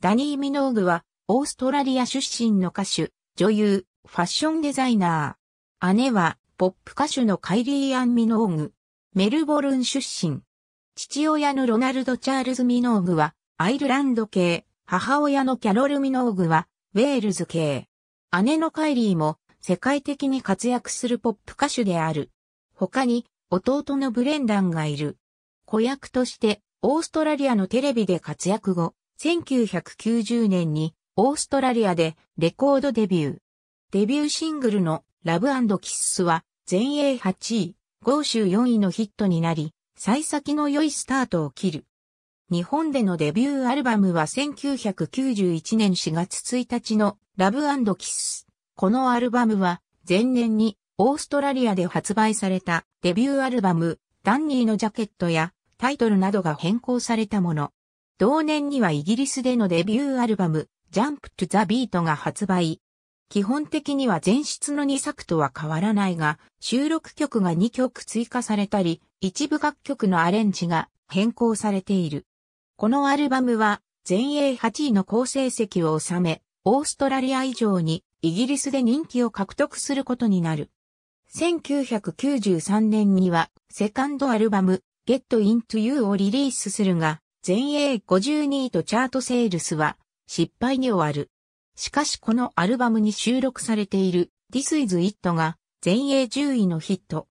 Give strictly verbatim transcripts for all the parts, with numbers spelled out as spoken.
ダニー・ミノーグは、オーストラリア出身の歌手、女優、ファッションデザイナー。姉は、ポップ歌手のカイリー・アン・ミノーグ。メルボルン出身。父親のロナルド・チャールズ・ミノーグは、アイルランド系。母親のキャロル・ミノーグは、ウェールズ系。姉のカイリーも、世界的に活躍するポップ歌手である。他に、弟のブレンダンがいる。子役として、オーストラリアのテレビで活躍後、せんきゅうひゃくきゅうじゅうねんに、オーストラリアでレコードデビュー。デビューシングルのラブ&キッスは全英はちい、豪州よんいのヒットになり、幸先の良いスタートを切る。日本でのデビューアルバムはせんきゅうひゃくきゅうじゅういちねんしがつついたちのラブ&キッス。このアルバムは前年にオーストラリアで発売されたデビューアルバムダンニーのジャケットやタイトルなどが変更されたもの。同年にはイギリスでのデビューアルバムジャンプ・トゥ・ザ・ビートが発売。基本的には前室のにさくとは変わらないが、収録曲がにきょく追加されたり、一部楽曲のアレンジが変更されている。このアルバムは全英はちいの好成績を収め、オーストラリア以上にイギリスで人気を獲得することになる。せんきゅうひゃくきゅうじゅうさんねんにはセカンドアルバムGet Into Youをリリースするが、全英ごじゅうにいとチャートセールスは、失敗に終わる。しかしこのアルバムに収録されている This Is It が全英じゅういのヒット。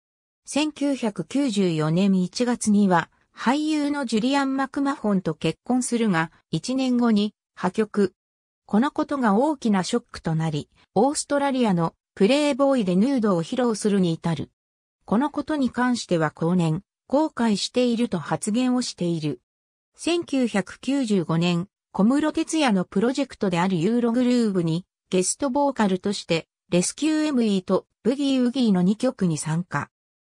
せんきゅうひゃくきゅうじゅうよねんいちがつには俳優のジュリアン・マクマホンと結婚するがいちねんごに破局。このことが大きなショックとなり、オーストラリアのプレイボーイでヌードを披露するに至る。このことに関しては後年、後悔していると発言をしている。せんきゅうひゃくきゅうじゅうごねん、小室哲哉のプロジェクトであるユーログルーヴにゲストボーカルとしてレスキュー エムイー とブギーウギーのにきょくに参加。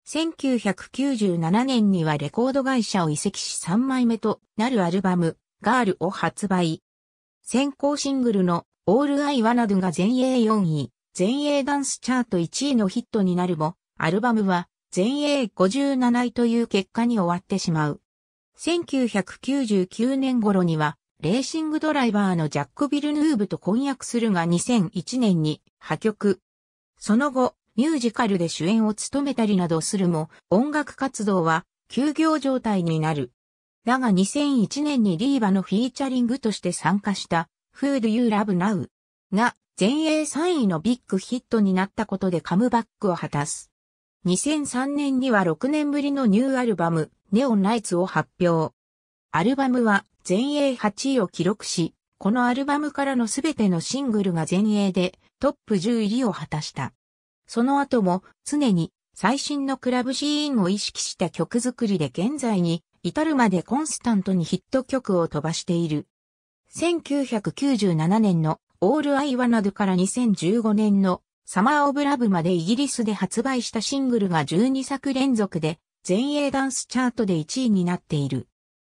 せんきゅうひゃくきゅうじゅうななねんにはレコード会社を移籍しさんまいめとなるアルバムガールを発売。先行シングルの All I Wanna Do が全英よんい、全英ダンスチャートいちいのヒットになるも、アルバムは全英ごじゅうなないという結果に終わってしまう。せんきゅうひゃくきゅうじゅうきゅうねん頃には、レーシングドライバーのジャック・ビルヌーブと婚約するがにせんいちねんに破局。その後、ミュージカルで主演を務めたりなどするも、音楽活動は休業状態になる。だがにせんいちねんにリーヴァのフィーチャリングとして参加した、Who Do You Love Now? が全英さんいのビッグヒットになったことでカムバックを果たす。にせんさんねんにはろくねんぶりのニューアルバム、ネオン・ナイツを発表。アルバムは、全英はちいを記録し、このアルバムからのすべてのシングルが全英でトップじゅう入りを果たした。その後も常に最新のクラブシーンを意識した曲作りで現在に至るまでコンスタントにヒット曲を飛ばしている。せんきゅうひゃくきゅうじゅうななねんの All I Wanna Do からにせんじゅうごねんの Summer of Love までイギリスで発売したシングルがじゅうにさく連続で全英ダンスチャートでいちいになっている。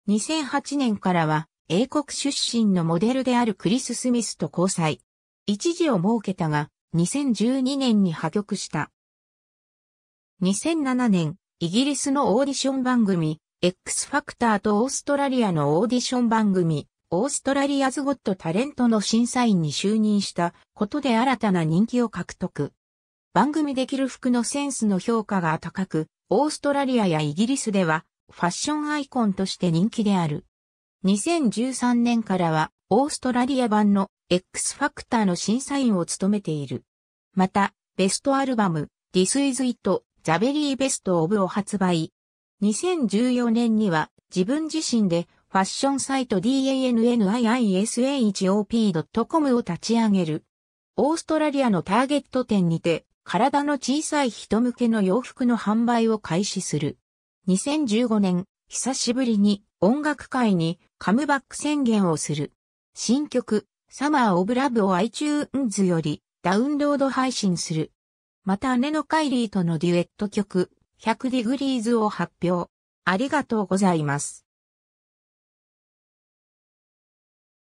にせんはちねんからは英国出身のモデルであるクリス・スミスと交際。一時を設けたがにせんじゅうにねんに破局した。にせんななねん、イギリスのオーディション番組 X ファクターとオーストラリアのオーディション番組オーストラリアズ・ゴット・タレントの審査員に就任したことで新たな人気を獲得。番組で着る服のセンスの評価が高く、オーストラリアやイギリスではファッションアイコンとして人気である。にせんじゅうさんねんからはオーストラリア版の X ファクターの審査員を務めている。また、ベストアルバム This Is It, The Very Best of を発売。にせんじゅうよねんには自分自身でファッションサイト ダンニーショップドットコム を立ち上げる。オーストラリアのターゲット店にて体の小さい人向けの洋服の販売を開始する。にせんじゅうごねん、久しぶりに音楽界にカムバック宣言をする。新曲、Summer of Love を iTunes よりダウンロード配信する。また姉のカイリーとのデュエット曲、ひゃく Degrees を発表。ありがとうございます。